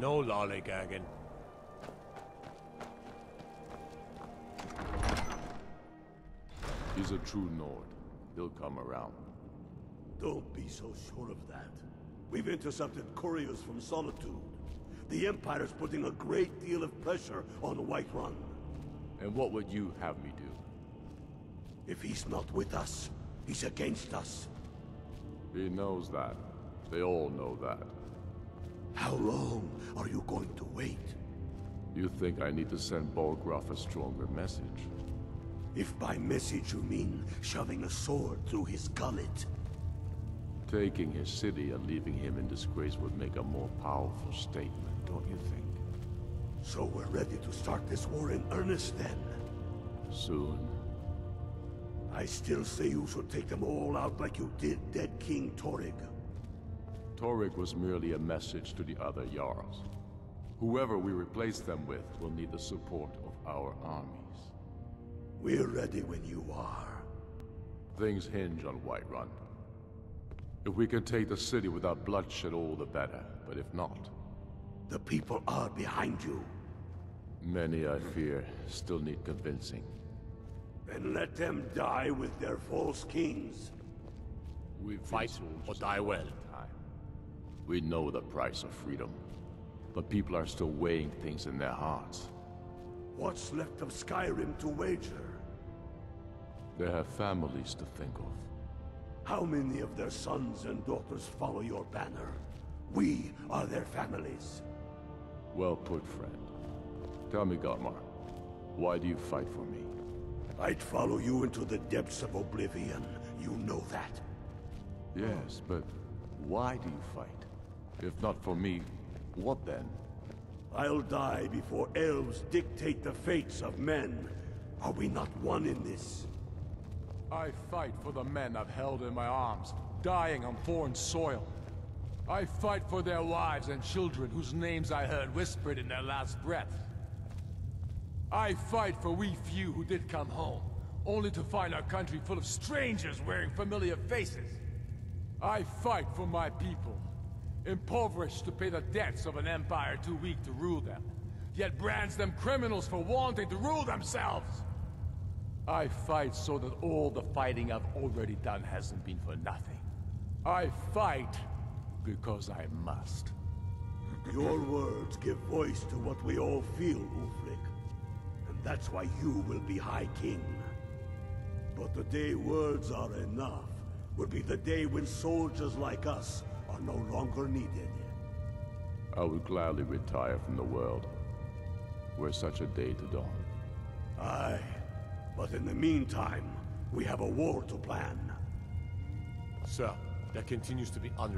No lollygagging. He's a true Nord. He'll come around. Don't be so sure of that. We've intercepted couriers from Solitude. The Empire's putting a great deal of pressure on Whiterun. And what would you have me do? If he's not with us, he's against us. He knows that. They all know that. How long are you going to wait? You think I need to send Balgruuf a stronger message? If by message you mean shoving a sword through his gullet. Taking his city and leaving him in disgrace would make a more powerful statement, don't you think? So we're ready to start this war in earnest, then? Soon. I still say you should take them all out like you did dead King Torygg. Torygg was merely a message to the other Jarls. Whoever we replace them with will need the support of our armies. We're ready when you are. Things hinge on Whiterun. If we can take the city without bloodshed, all the better. But if not... The people are behind you. Many, I fear, still need convincing. Then let them die with their false kings. We fight or die well. We know the price of freedom. But people are still weighing things in their hearts. What's left of Skyrim to wager? They have families to think of. How many of their sons and daughters follow your banner? We are their families. Well put, friend. Tell me, Gautmar, why do you fight for me? I'd follow you into the depths of Oblivion. You know that. Yes, but why do you fight? If not for me, what then? I'll die before elves dictate the fates of men. Are we not one in this? I fight for the men I've held in my arms, dying on foreign soil. I fight for their wives and children whose names I heard whispered in their last breath. I fight for we few who did come home, only to find our country full of strangers wearing familiar faces. I fight for my people, impoverished to pay the debts of an empire too weak to rule them, yet brands them criminals for wanting to rule themselves. I fight so that all the fighting I've already done hasn't been for nothing. I fight because I must. Your words give voice to what we all feel, Ulfric. And that's why you will be High King. But the day words are enough will be the day when soldiers like us are no longer needed. I would gladly retire from the world were such a day to dawn. Aye. But in the meantime, we have a war to plan. Sir, there continues to be unrest.